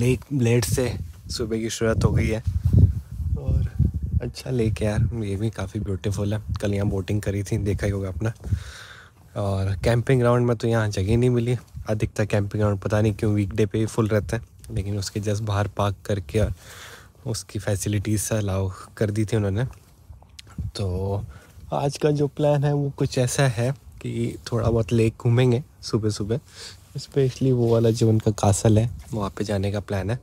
Lake blade से सुबह की शुरुआत हो गई है और अच्छा लेक है यार, ये भी काफ़ी ब्यूटीफुल है। कल यहाँ बोटिंग करी थी, देखा ही होगा अपना। और कैंपिंग ग्राउंड में तो यहाँ जगह नहीं मिली, अधिकतर कैंपिंग ग्राउंड पता नहीं क्यों वीकडे पे फुल रहता है, लेकिन उसके जस्ट बाहर पार्क करके और उसकी फैसिलिटीज़ अलाउ कर दी थी उन्होंने। तो आज का जो प्लान है वो कुछ ऐसा है कि थोड़ा बहुत लेक घूमेंगे सुबह सुबह, स्पेशली वो वाला जो उनका कासल है वहाँ पे जाने का प्लान है।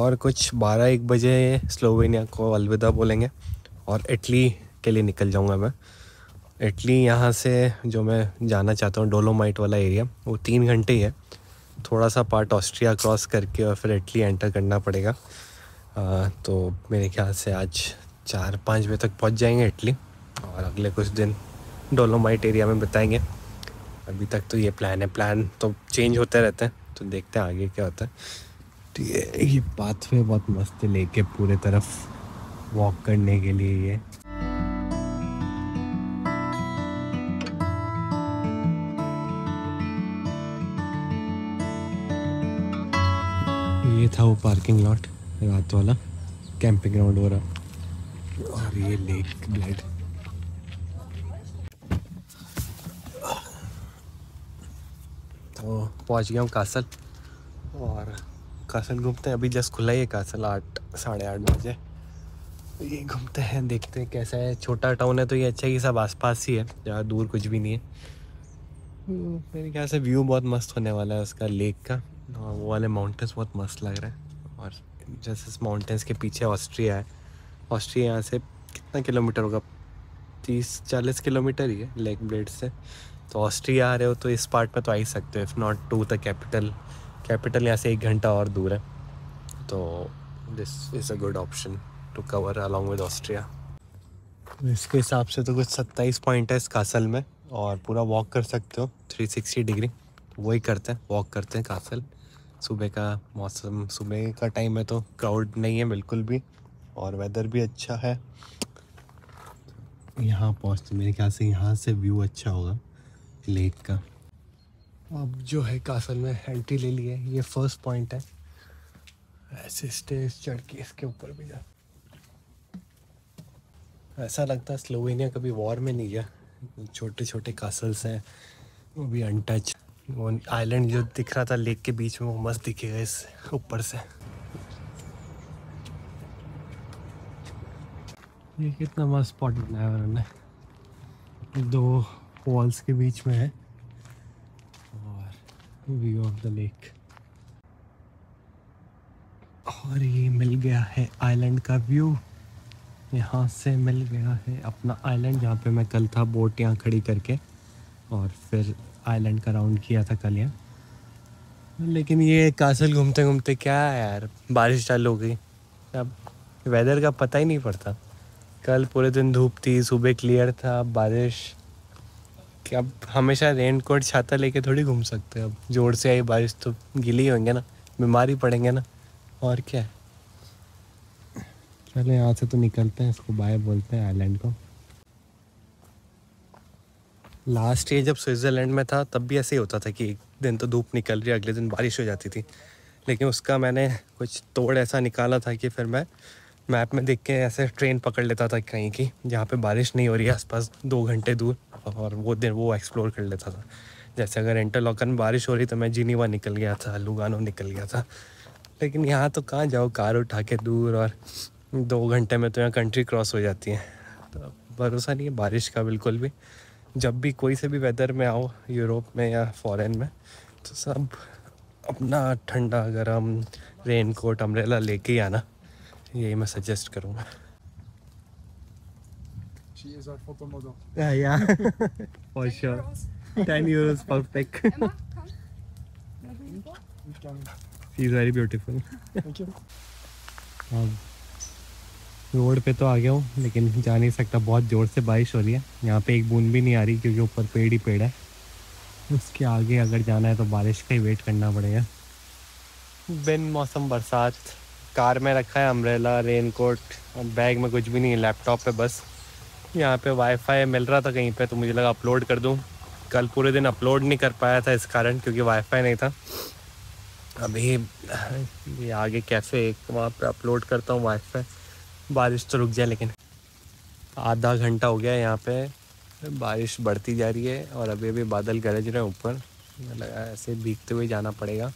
और कुछ 12-1 बजे स्लोवेनिया को अलविदा बोलेंगे और इटली के लिए निकल जाऊँगा मैं। इटली यहाँ से जो मैं जाना चाहता हूँ डोलोमाइट वाला एरिया, वो 3 घंटे ही है। थोड़ा सा पार्ट ऑस्ट्रिया क्रॉस करके और फिर इटली एंटर करना पड़ेगा। तो मेरे ख्याल से आज 4-5 बजे तक पहुँच जाएंगे इटली और अगले कुछ दिन डोलोमाइट एरिया में बिताएंगे। अभी तक तो ये प्लान है, प्लान तो चेंज होते रहते हैं, तो देखते हैं आगे क्या होता है। तो ये पाथवे बहुत मस्त है लेके पूरे तरफ वॉक करने के लिए। ये था वो पार्किंग लॉट रात वाला, कैंपिंग ग्राउंड हो रहा, और ये लेक ब्लेड। तो पहुंच गया हूँ कासल, और कासल घूमते हैं। अभी जस्ट खुला ही है कासल 8-8:30 बजे, ये घूमते हैं देखते हैं कैसा है। छोटा टाउन है तो ये अच्छा कि सब आसपास ही है, ज़्यादा दूर कुछ भी नहीं है। मेरे ख्याल से व्यू बहुत मस्त होने वाला है उसका लेक का, और वो वाले माउंटेंस बहुत मस्त लग रहे हैं। और जैसे इस माउंटेंस के पीछे ऑस्ट्रिया है। ऑस्ट्रिया यहाँ से कितना किलोमीटर होगा, 30-40 किलोमीटर ही है लेक ब्लेड से। तो ऑस्ट्रिया आ रहे हो तो इस पार्ट में तो आ ही सकते हो, if not to the capital यहाँ से 1 घंटा और दूर है। तो this is a good option to cover along with Austria. इसके हिसाब से तो कुछ 27 पॉइंट है इस कासल में, और पूरा वॉक कर सकते हो 360 डिग्री। वही करते हैं, वॉक करते हैं कासल। सुबह का मौसम, सुबह का टाइम है तो क्राउड नहीं है बिल्कुल भी, और वेदर भी अच्छा है। यहाँ पहुँचते मेरे ख्याल से यहाँ से व्यू अच्छा होगा लेक का। अब जो है कासल में एंट्री ले ली है, ये फर्स्ट पॉइंट है। ऐसे स्टेज चढ़ के इसके ऊपर भी जा, ऐसा लगता है स्लोवेनिया कभी वॉर में नहीं गया। छोटे छोटे कासल्स हैं वो भी अनटच। वो आइलैंड जो दिख रहा था लेक के बीच में वो मस्त दिखेगा इस ऊपर से। ये कितना मस्त स्पॉट बनाया उन्होंने, 2 वॉल्स के बीच में है और व्यू ऑफ द लेक। और ये मिल गया है आइलैंड का व्यू, यहाँ से मिल गया है अपना आइलैंड जहाँ पे मैं कल था। बोट यहाँ खड़ी करके और फिर आइलैंड का राउंड किया था कल यहाँ। लेकिन ये कासल घूमते घूमते क्या यार, बारिश चालू हो गई। अब वेदर का पता ही नहीं पड़ता, कल पूरे दिन धूप थी, सुबह क्लियर था, बारिश। कि अब हमेशा रेन कोट छाता लेके थोड़ी घूम सकते हैं। अब जोर से आई बारिश तो गीली होंगे ना, बीमारी पड़ेंगे ना, और क्या है। चलो यहाँ से तो निकलते हैं, इसको बाय बोलते हैं आइलैंड को। लास्ट ये जब स्विट्ज़रलैंड में था तब भी ऐसे ही होता था कि एक दिन तो धूप निकल रही है, अगले दिन बारिश हो जाती थी। लेकिन उसका मैंने कुछ तोड़ ऐसा निकाला था कि फिर मैं मैप में देख के ऐसे ट्रेन पकड़ लेता था कहीं की जहाँ पे बारिश नहीं हो रही है आसपास 2 घंटे दूर, और वो दिन वो एक्सप्लोर कर लेता था। जैसे अगर इंटरलॉकन में बारिश हो रही तो मैं जिनीवा निकल गया था, लुगानो निकल गया था। लेकिन यहाँ तो कहाँ जाओ कार उठा के दूर, और 2 घंटे में तो यहाँ कंट्री क्रॉस हो जाती है। तो भरोसा नहीं है बारिश का बिल्कुल भी। जब भी कोई से भी वेदर में आओ, यूरोप में या फॉरेन में, तो सब अपना ठंडा गरम रेन कोट अम्ब्रेला लेके आना, यही मैं सजेस्ट करूँगा। रोड पे तो आ गया हूँ लेकिन जा नहीं सकता, बहुत ज़ोर से बारिश हो रही है। यहाँ पे एक बूंद भी नहीं आ रही क्योंकि ऊपर पेड़ ही पेड़ है। उसके आगे अगर जाना है तो बारिश का ही वेट करना पड़ेगा। बिन मौसम बरसात, कार में रखा है अम्ब्रेला, रेनकोट, बैग में कुछ भी नहीं है, लैपटॉप पे बस। यहाँ पे वाईफाई मिल रहा था कहीं पे तो मुझे लगा अपलोड कर दूँ। कल पूरे दिन अपलोड नहीं कर पाया था इस कारण, क्योंकि वाईफाई नहीं था। अभी ये आगे कैफ़े एक वहाँ पर अपलोड करता हूँ वाइफ पे। बारिश तो रुक जाए, लेकिन आधा घंटा हो गया यहाँ पे बारिश बढ़ती जा रही है और अभी अभी बादल गरज रहे हैं ऊपर। लगा ऐसे भीगते हुए जाना पड़ेगा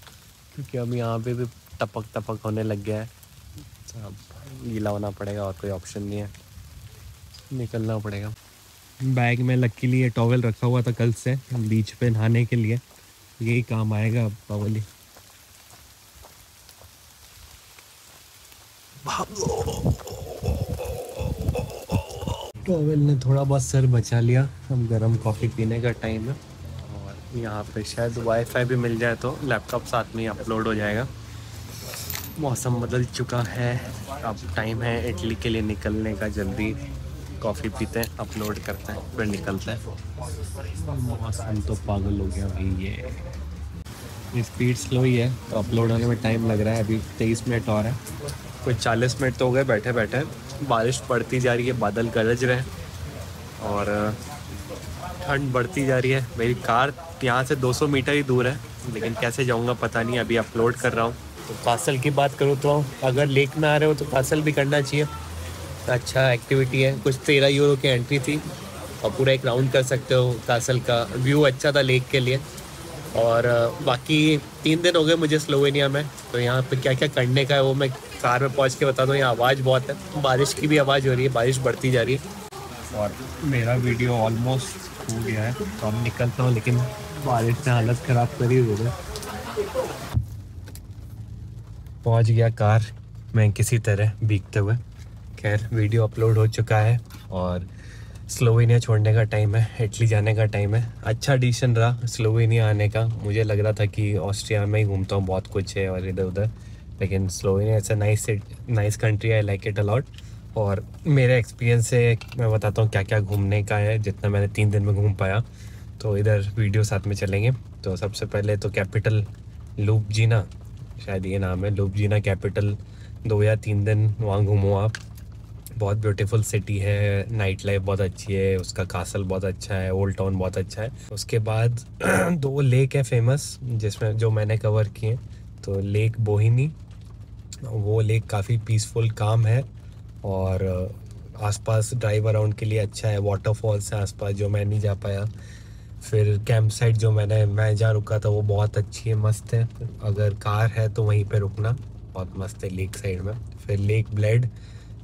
क्योंकि अब यहाँ पे भी टपक टपक होने लग गया है। अब गीला होना पड़ेगा और कोई ऑप्शन नहीं है, निकलना पड़ेगा। बैग में लकीली ये टॉवल रखा हुआ था कल से बीच पे नहाने के लिए, यही काम आएगा अब। पावली टॉवल ने थोड़ा बहुत सर बचा लिया। हम गरम कॉफ़ी पीने का टाइम है और यहाँ पे शायद वाईफाई भी मिल जाए तो लैपटॉप साथ में अपलोड हो जाएगा। मौसम बदल चुका है, अब टाइम है इटली के लिए निकलने का। जल्दी कॉफ़ी पीते हैं, अपलोड करते हैं, फिर निकलते हैं। मौसम तो पागल हो गया भाई। ये स्पीड स्लो ही है तो अपलोड होने में टाइम लग रहा है। अभी 23 मिनट और है, कोई 40 मिनट तो हो गए बैठे बैठे। बारिश पड़ती जा रही है, बादल गरज रहे हैं और ठंड बढ़ती जा रही है। मेरी कार यहाँ से 200 मीटर ही दूर है, लेकिन कैसे जाऊँगा पता नहीं। अभी अपलोड कर रहा हूँ। तो कासल की बात करूँ तो अगर लेक में आ रहे हो तो कासल भी करना चाहिए, अच्छा एक्टिविटी है। कुछ 13 यूरो की एंट्री थी और पूरा एक राउंड कर सकते हो कासल का। व्यू अच्छा था लेक के लिए। और बाकी 3 दिन हो गए मुझे स्लोवेनिया में, तो यहाँ पे क्या क्या करने का है वो मैं कार में पहुँच के बता दूँ। यहाँ आवाज़ बहुत है, बारिश की भी आवाज़ हो रही है, बारिश बढ़ती जा रही है। और मेरा वीडियो ऑलमोस्ट हो गया है तो हम निकलता हूँ, लेकिन बारिश ने हालत ख़राब करी हुई है। पहुँच गया कार में किसी तरह भीगते हुए। खैर वीडियो अपलोड हो चुका है और स्लोवेनिया छोड़ने का टाइम है, इटली जाने का टाइम है। अच्छा डिसीजन रहा स्लोवेनिया आने का। मुझे लग रहा था कि ऑस्ट्रिया में ही घूमता हूँ, बहुत कुछ है और इधर उधर, लेकिन स्लोवेनिया ऐसा नाइस कंट्री है, लाइक इट अलॉट। और मेरे एक्सपीरियंस से मैं बताता हूँ क्या क्या घूमने का है, जितना मैंने 3 दिन में घूम पाया। तो इधर वीडियो साथ में चलेंगे। तो सबसे पहले तो कैपिटल लुब्लियाना, शायद ये नाम है, लुब्लियाना कैपिटल। 2 या 3 दिन वहाँ घूमो आप। बहुत ब्यूटीफुल सिटी है, नाइट लाइफ बहुत अच्छी है, उसका कासल बहुत अच्छा है, ओल्ड टाउन बहुत अच्छा है। उसके बाद 2 लेक है फेमस, जिसमें जो मैंने कवर किए। तो लेक बोहिनी, वो लेक काफ़ी पीसफुल काम है और आसपास ड्राइव अराउंड के लिए अच्छा है। वाटरफॉल्स है आसपास जो मैं नहीं जा पाया। फिर कैंप साइट जो मैं जहाँ रुका था वो बहुत अच्छी है, मस्त है। अगर कार है तो वहीं पर रुकना, बहुत मस्त है लेक साइड में। फिर लेक ब्लेड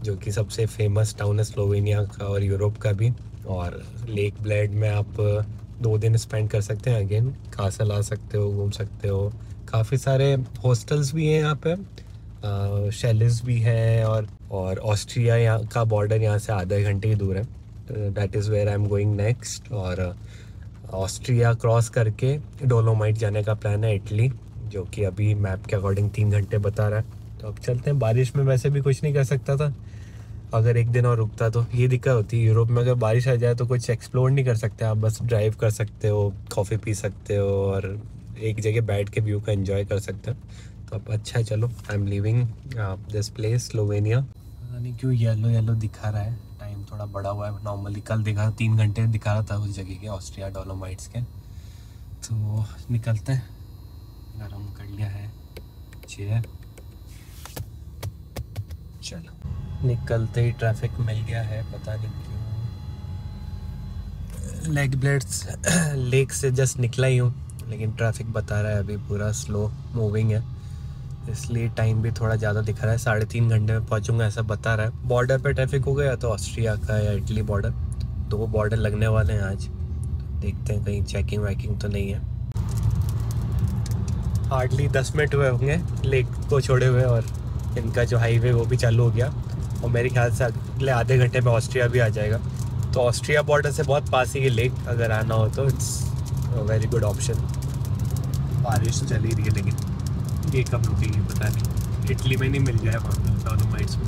जो कि सबसे फेमस टाउन है स्लोवेनिया का और यूरोप का भी। और लेक ब्लेड में आप 2 दिन स्पेंड कर सकते हैं। अगेन कासल आ सकते हो, घूम सकते हो। काफ़ी सारे हॉस्टल्स भी हैं यहाँ पे, शेल्स भी हैं। और ऑस्ट्रिया यहाँ का बॉर्डर यहाँ से आधे घंटे ही दूर है। That is where I am going next. और ऑस्ट्रिया क्रॉस करके डोलोमाइट जाने का प्लान है इटली, जो कि अभी मैप के अकॉर्डिंग 3 घंटे बता रहा है। तो अब चलते हैं। बारिश में वैसे भी कुछ नहीं कर सकता था, अगर 1 दिन और रुकता तो ये दिक्कत होती। यूरोप में अगर बारिश आ जाए तो कुछ एक्सप्लोर नहीं कर सकते आप, बस ड्राइव कर सकते हो, कॉफ़ी पी सकते हो और एक जगह बैठ के व्यू का एंजॉय कर सकते हो। तो अब अच्छा है, चलो I am living this place Slovenia. पता नहीं क्यों येलो येलो दिखा रहा है, टाइम थोड़ा बड़ा हुआ है। नॉर्मली कल दिखा 3 घंटे दिखा रहा था उस जगह के, ऑस्ट्रिया डोलोमाइट्स के। तो निकलते हैं, गरम कर लिया है चेयर। चलो निकलते ही ट्रैफिक मिल गया है, पता नहीं क्यों। लेक ब्लेड्स लेक से जस्ट निकला ही हूँ, लेकिन ट्रैफिक बता रहा है अभी पूरा स्लो मूविंग है, इसलिए टाइम भी थोड़ा ज़्यादा दिखा रहा है। 3.5 घंटे में पहुँचूँगा ऐसा बता रहा है। बॉर्डर पे ट्रैफिक हो गया तो ऑस्ट्रिया का या इटली बॉर्डर, तो वो बॉर्डर लगने वाले हैं आज। देखते हैं कहीं चेकिंग वैकिंग तो नहीं है। हार्डली 10 मिनट हुए होंगे लेक को छोड़े हुए और इनका जो हाईवे वो भी चालू हो गया। और मेरे ख्याल से अगले आधे घंटे में ऑस्ट्रिया भी आ जाएगा। तो ऑस्ट्रिया बॉर्डर से बहुत पास ही है लेक, अगर आना हो तो इट्स वेरी गुड ऑप्शन। बारिश चली रही है लेकिन ये कब रुकेगी पता नहीं। इटली में नहीं मिल जाए डोलोमाइट्स में।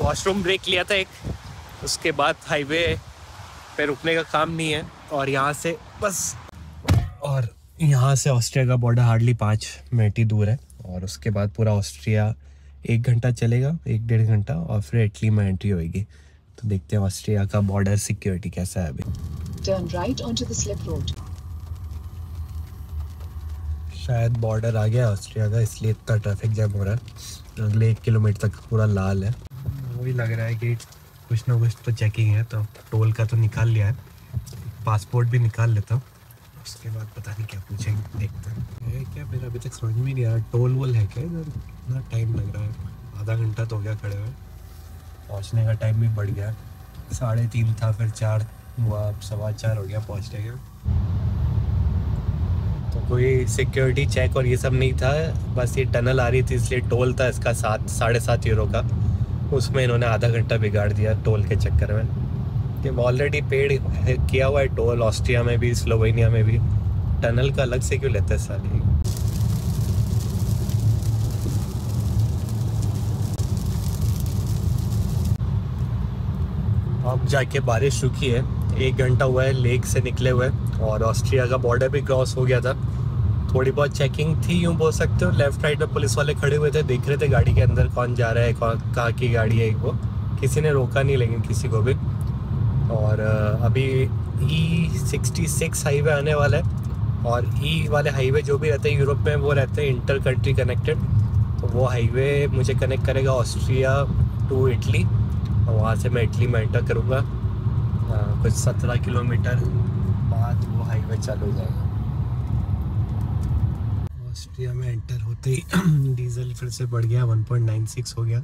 वॉशरूम ब्रेक लिया था एक, उसके बाद हाईवे पे रुकने का काम नहीं है। और यहाँ से बस, और यहाँ से ऑस्ट्रिया का बॉर्डर हार्डली 5 मिनट ही दूर है। और उसके बाद पूरा ऑस्ट्रिया 1 घंटा चलेगा, 1-1.5 घंटा, और फिर इटली में एंट्री होगी। तो देखते हैं ऑस्ट्रिया का बॉर्डर सिक्योरिटी कैसा है अभी। Turn right on to the slip road. शायद बॉर्डर आ गया ऑस्ट्रिया का, इसलिए इतना ट्रैफिक जैम हो रहा है। अगले 1 किलोमीटर तक पूरा लाल है। वही लग रहा है कि कुछ ना कुछ तो चेकिंग है, तो टोल का तो निकाल लिया है, पासपोर्ट भी निकाल लेता हूँ, उसके बाद पता नहीं क्या पूछेंगे, देखते हैं। ये क्या मेरा अभी तक समझ में नहीं आया, टोल वोल है क्या इधर? इतना टाइम लग रहा है, आधा घंटा तो हो गया खड़े हुए। पहुँचने का टाइम भी बढ़ गया, 3:30 था, फिर 4 हुआ, अब 4:15 हो गया पहुँचने का। तो कोई सिक्योरिटी चेक और ये सब नहीं था, बस ये टनल आ रही थी इसलिए टोल था इसका 7-7.5 यूरो का, उसमें इन्होंने आधा घंटा बिगाड़ दिया टोल के चक्कर में। ऑलरेडी पेड किया हुआ है टोल ऑस्ट्रिया में भी, स्लोवेनिया में भी, टनल का अलग से क्यों लेते हैं साले। अब जाके बारिश रुकी है, 1 घंटा हुआ है लेक से निकले हुए, और ऑस्ट्रिया का बॉर्डर भी क्रॉस हो गया था। थोड़ी बहुत चेकिंग थी यूँ बोल सकते हो, लेफ्ट राइट में पुलिस वाले खड़े हुए थे, देख रहे थे गाड़ी के अंदर कौन जा रहा है, कौन कहाँ की गाड़ी है। वो किसी ने रोका नहीं लेकिन किसी को भी। और अभी E66 हाईवे आने वाला है, और E वाले हाईवे जो भी रहते हैं यूरोप में वो रहते हैं इंटर कंट्री कनेक्टेड, तो वो हाईवे मुझे कनेक्ट करेगा ऑस्ट्रिया टू इटली, और वहाँ से मैं इटली में एंटर करूँगा। कुछ 17 किलोमीटर बाद वो हाईवे चालू हो जाएगा। ऑस्ट्रिया में एंटर होते ही डीजल फिर से बढ़ गया, 1.96 हो गया,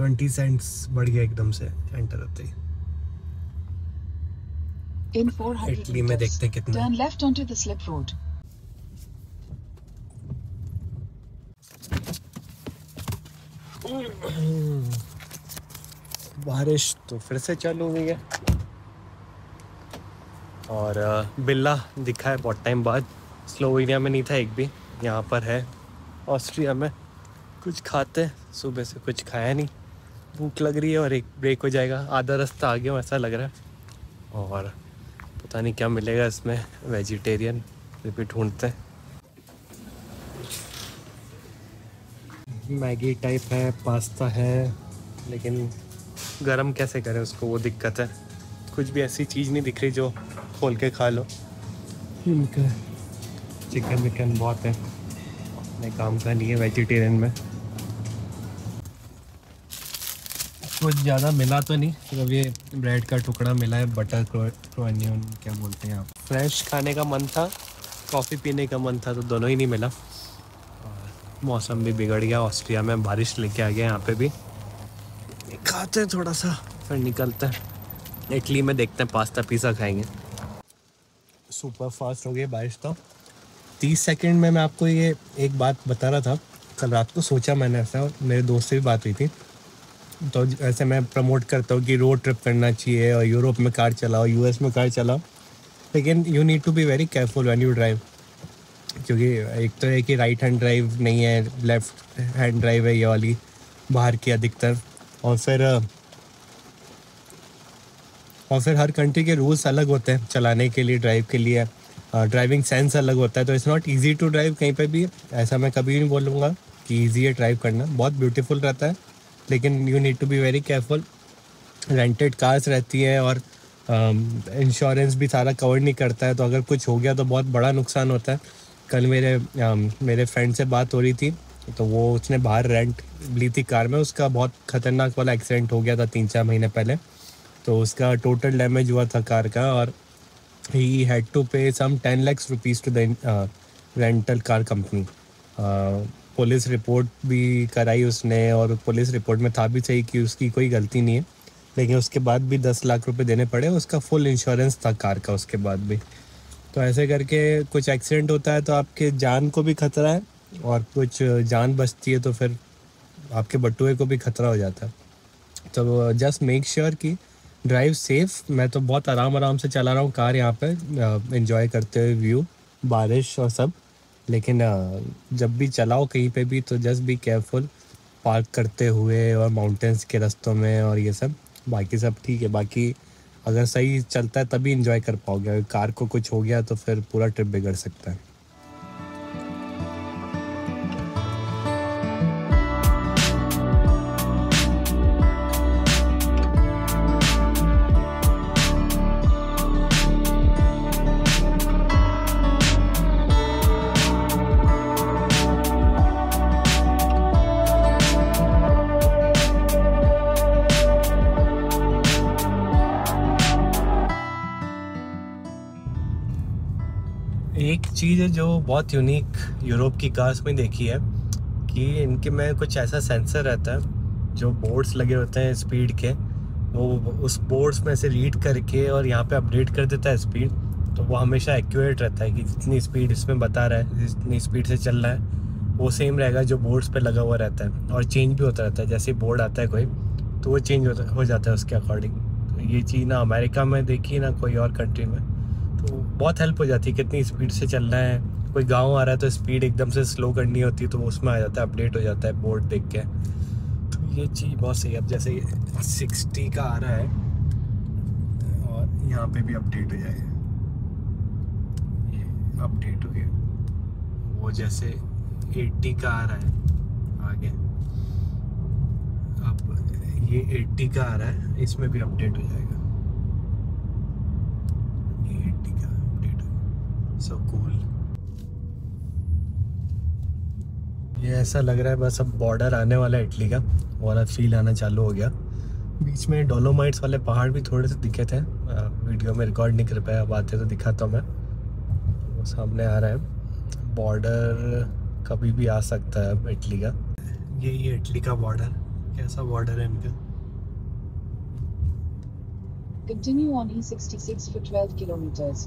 20 सेंट्स बढ़ गया एकदम से एंटर होते ही। इटली में देखते हैं कितना। Turn left onto the slip road. बारिश तो फिर से चालू हो गई है, और बिल्ला दिखा है बहुत टाइम बाद, स्लोवेनिया में नहीं था एक भी, यहाँ पर है ऑस्ट्रिया में। कुछ खाते हैं, सुबह से कुछ खाया नहीं, भूख लग रही है, और एक ब्रेक हो जाएगा, आधा रास्ता आ गया ऐसा लग रहा है, और पता नहीं क्या मिलेगा इसमें, वेजिटेरियन भी ढूंढते हैं। मैगी टाइप है, पास्ता है, लेकिन गरम कैसे करें उसको, वो दिक्कत है। कुछ भी ऐसी चीज़ नहीं दिख रही जो खोल के खा लो। इनका चिकन विकन बहुत है, अपने काम का नहीं है वेजिटेरियन में। कुछ ज़्यादा मिला तो नहीं, सिर्फ ये ब्रेड का टुकड़ा मिला है, बटर क्रोनियन क्या बोलते हैं आप। फ्रेश खाने का मन था, कॉफ़ी पीने का मन था, तो दोनों ही नहीं मिला। मौसम भी बिगड़ गया ऑस्ट्रिया में, बारिश लेके आ गया यहाँ पे भी। खाते हैं थोड़ा सा फिर निकलते हैं, इटली में देखते हैं पास्ता पिज़्ज़ा खाएंगे। सुपर फास्ट हो गई बारिश तो। 30 सेकेंड में मैं आपको ये एक बात बता रहा था, कल रात को सोचा मैंने ऐसा, मेरे दोस्त से भी बात हुई थी, तो ऐसे मैं प्रमोट करता हूँ कि रोड ट्रिप करना चाहिए, और यूरोप में कार चलाओ, यूएस में कार चलाओ, लेकिन you need to be very careful when you drive, क्योंकि एक तो है कि राइट हैंड ड्राइव नहीं है, लेफ़्ट हैंड ड्राइव है ये वाली बाहर की अधिकतर, और फिर हर कंट्री के रूल्स अलग होते हैं चलाने के लिए, ड्राइव के लिए, ड्राइविंग सेंस अलग होता है, तो it's not easy to drive कहीं पर भी। ऐसा मैं कभी नहीं बोलूँगा कि ईजी है ड्राइव करना, बहुत ब्यूटीफुल रहता है, लेकिन you need to be very careful. Rented cars रहती हैं, और इंश्योरेंस भी सारा कवर नहीं करता है, तो अगर कुछ हो गया तो बहुत बड़ा नुकसान होता है। कल मेरे फ्रेंड से बात हो रही थी, तो वो उसने बाहर रेंट ली थी कार में, उसका बहुत ख़तरनाक वाला एक्सीडेंट हो गया था 3-4 महीने पहले, तो उसका टोटल डैमेज हुआ था कार का, और ही had to pay some 10 lakh rupees to the rental car company. Police report भी कराई उसने, और पुलिस रिपोर्ट में था भी सही कि उसकी कोई गलती नहीं है, लेकिन उसके बाद भी 10 लाख रुपए देने पड़े, उसका फुल इंश्योरेंस था कार का उसके बाद भी। तो ऐसे करके कुछ एक्सीडेंट होता है तो आपके जान को भी खतरा है, और कुछ जान बचती है तो फिर आपके बटुए को भी खतरा हो जाता है। तो जस्ट मेक श्योर कि ड्राइव सेफ। मैं तो बहुत आराम से चला रहा हूँ कार यहाँ पर, इंजॉय करते हुए व्यू, बारिश और सब, लेकिन जब भी चलाओ कहीं पे भी तो जस्ट बी केयरफुल, पार्क करते हुए और माउंटेंस के रास्तों में और ये सब। बाकी सब ठीक है, बाकी अगर सही चलता है तभी एंजॉय कर पाओगे, अगर कार को कुछ हो गया तो फिर पूरा ट्रिप बिगड़ सकता है। चीज़ है जो बहुत यूनिक यूरोप की कार्स में देखी है कि इनके में कुछ ऐसा सेंसर रहता है, जो बोर्ड्स लगे होते हैं स्पीड के, वो उस बोर्ड्स में से रीड करके और यहाँ पे अपडेट कर देता है स्पीड, तो वो हमेशा एक्यूरेट रहता है कि जितनी स्पीड इसमें बता रहा है, जितनी स्पीड से चल रहा है वो सेम रहेगा जो बोर्ड्स पर लगा हुआ रहता है। और चेंज भी होता रहता है, जैसे बोर्ड आता है कोई तो वो चेंज हो जाता है उसके अकॉर्डिंग। तो ये चीज़ ना अमेरिका में देखी ना कोई और कंट्री में, तो बहुत हेल्प हो जाती है कितनी स्पीड से चलना है। कोई गांव आ रहा है तो स्पीड एकदम से स्लो करनी होती है तो उसमें आ जाता है, अपडेट हो जाता है बोर्ड देख के। तो ये चीज़ बहुत सही है। अब जैसे 60 का आ रहा है और यहाँ पे भी अपडेट हो जाएगा, ये अपडेट हो गया। वो जैसे 80 का आ रहा है आगे, अब ये 80 का आ रहा है, इसमें भी अपडेट हो जाएगा। So cool. ये ऐसा लग रहा है बस अब बॉर्डर आने वाला है इटली का, वाला फील आना चालू हो गया। बीच में डोलोमाइट्स वाले पहाड़ भी थोड़े से दिखे थे, वीडियो में रिकॉर्ड नहीं कर पाया, अब आते तो दिखाता हूँ मैं। वो सामने आ रहा है बॉर्डर, कभी भी आ सकता है अब इटली का। यही इटली का बॉर्डर, कैसा बॉर्डर है इनका। Continue on E66 for 12 kilometers.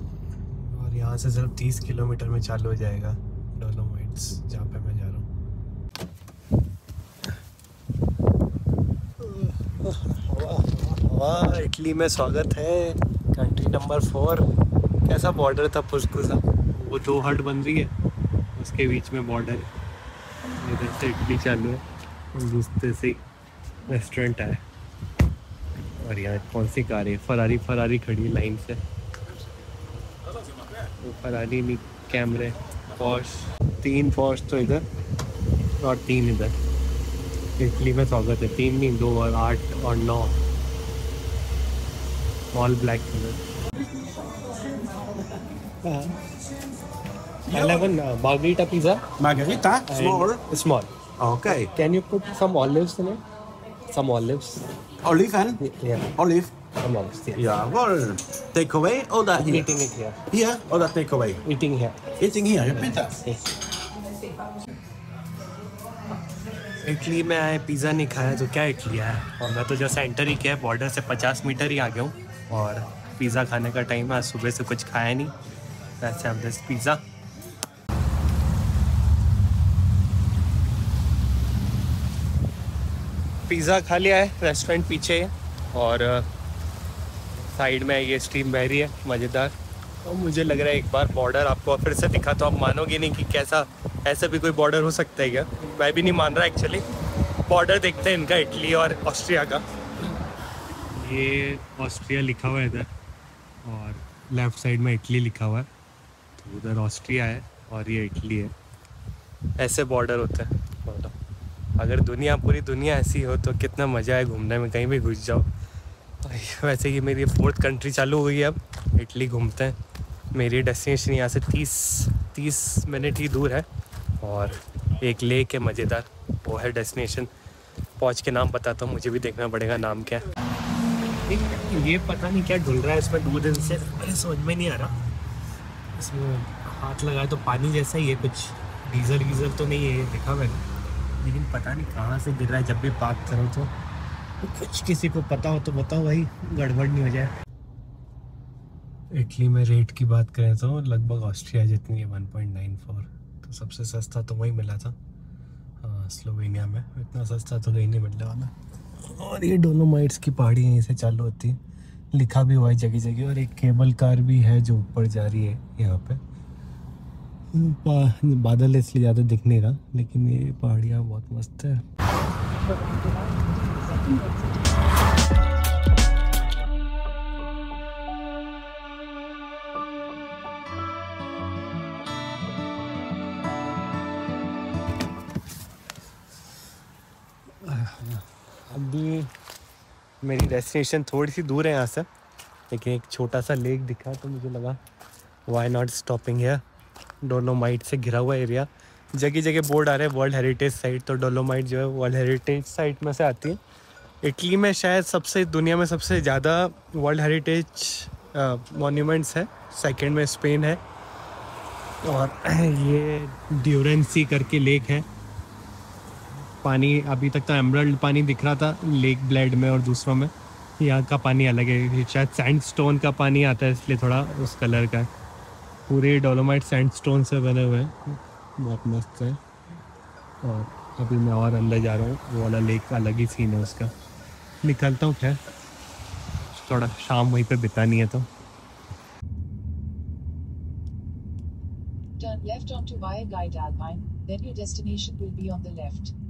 यहाँ से सिर्फ 30 किलोमीटर में चालू हो जाएगा डोलोमाइट्स, जहाँ पे मैं जा रहा हूँ। वाह, इटली में स्वागत है, कंट्री नंबर 4। कैसा बॉर्डर था फुसकुसा, वो 2 हट बन रही है, उसके बीच में बॉर्डर, इधर से इटली चालू है, दूसरे से रेस्टोरेंट आए। और यहाँ कौन सी कार है, फरारी खड़ी है लाइन से, ऊपर आ रही कैमरे। पॉश 3 पॉश तो इधर और 3 इधर। इटली में स्वागत है, 3 नहीं 2 और 8 और 9। All black colour. 11 margherita pizza. Margherita small. Okay, can you put some olives in it? Some olives. Olive and? Yeah. Olive. Almost, yes. Yeah, well, take away or that here? Eating it here. Here or that take away? Eating here. Eating here, yeah. Pizza? Yes. Italy में आए, pizza नहीं खाया तो क्या Italy आया। और मैं तो जो सेंटर ही क्या है, बॉर्डर से 50 मीटर ही आ गया हूँ और पिज़्ज़ा खाने का टाइम है। आज सुबह से कुछ खाया नहीं, वैसे अब दिस पिज़्ज़ा। पिज़्ज़ा खा लिया है, रेस्टोरेंट पीछे है और साइड में ये स्ट्रीम बह रही है, मज़ेदार। और मुझे लग रहा है एक बार बॉर्डर आपको फिर से दिखा तो आप मानोगे नहीं कि कैसा, ऐसा भी कोई बॉर्डर हो सकता है क्या। मैं भी नहीं मान रहा एक्चुअली। बॉर्डर देखते हैं इनका, इटली और ऑस्ट्रिया का। ये ऑस्ट्रिया लिखा हुआ है इधर और लेफ़्ट साइड में इटली लिखा हुआ है, तो उधर ऑस्ट्रिया है और ये इटली है। ऐसे बॉर्डर होते हैं। अगर दुनिया, पूरी दुनिया ऐसी हो तो कितना मज़ा है घूमने में, कहीं भी घुस जाओ। वैसे ये मेरी 4th कंट्री चालू हुई है, अब इटली घूमते हैं। मेरी डेस्टिनेशन यहाँ से 30 मिनट ही दूर है और एक लेक है मज़ेदार, वो है डेस्टिनेशन। पहुँच के नाम बताता हूँ, मुझे भी देखना पड़ेगा नाम क्या है। ये पता नहीं क्या डुल रहा है इसमें दूध, इनसे मेरे समझ में नहीं आ रहा। इसमें हाथ लगाए तो पानी जैसा ही है, कुछ डीजल वीजल तो नहीं है देखा मैंने, लेकिन पता नहीं कहाँ से गिर रहा है। जब भी पार्क करो तो कुछ, किसी को पता हो तो बताओ भाई, गड़बड़ नहीं हो जाए। इटली में रेट की बात करें तो लगभग ऑस्ट्रिया जितनी है, 1.94, तो सबसे सस्ता तो वही मिला था। स्लोवेनिया में इतना सस्ता तो कहीं नहीं मिलने वाला। और ये डोलोमाइट्स की पहाड़ी यहीं से चालू होती है, लिखा भी हुआ है जगह जगह। और एक केबल कार भी है जो ऊपर जा रही है। यहाँ पर बादल इसलिए ज़्यादा दिख नहीं रहा, लेकिन ये पहाड़ियाँ बहुत मस्त है। अभी मेरी डेस्टिनेशन थोड़ी सी दूर है यहाँ से, लेकिन एक छोटा सा लेक दिखा तो मुझे लगा why not stopping here. Dolomite से घिरा हुआ एरिया, जगह जगह बोर्ड आ रहे हैं वर्ल्ड हेरिटेज साइट। तो डोलोमाइट जो है वर्ल्ड हेरिटेज साइट में से आती है। इटली में शायद सबसे, दुनिया में सबसे ज़्यादा वर्ल्ड हेरिटेज मॉन्यूमेंट्स है, सेकंड में स्पेन है और ये ड्यूरेंसी करके लेक है। पानी अभी तक तो एमरल्ड पानी दिख रहा था लेक ब्लेड में और दूसरों में, यहाँ का पानी अलग है, शायद सैंडस्टोन का पानी आता है इसलिए थोड़ा उस कलर का है। पूरे डोलोमाइट सैंडस्टोन से बने हुए हैं, बहुत मस्त है। और अभी मैं और अंदर जा रहा हूँ, वो वाला लेक का अलग ही सीन है उसका। निकलता हूँ, खैर थोड़ा शाम वहीं पे बितानी है। तो Turn left onto Via Guide Alpine, then your destination will be on the left.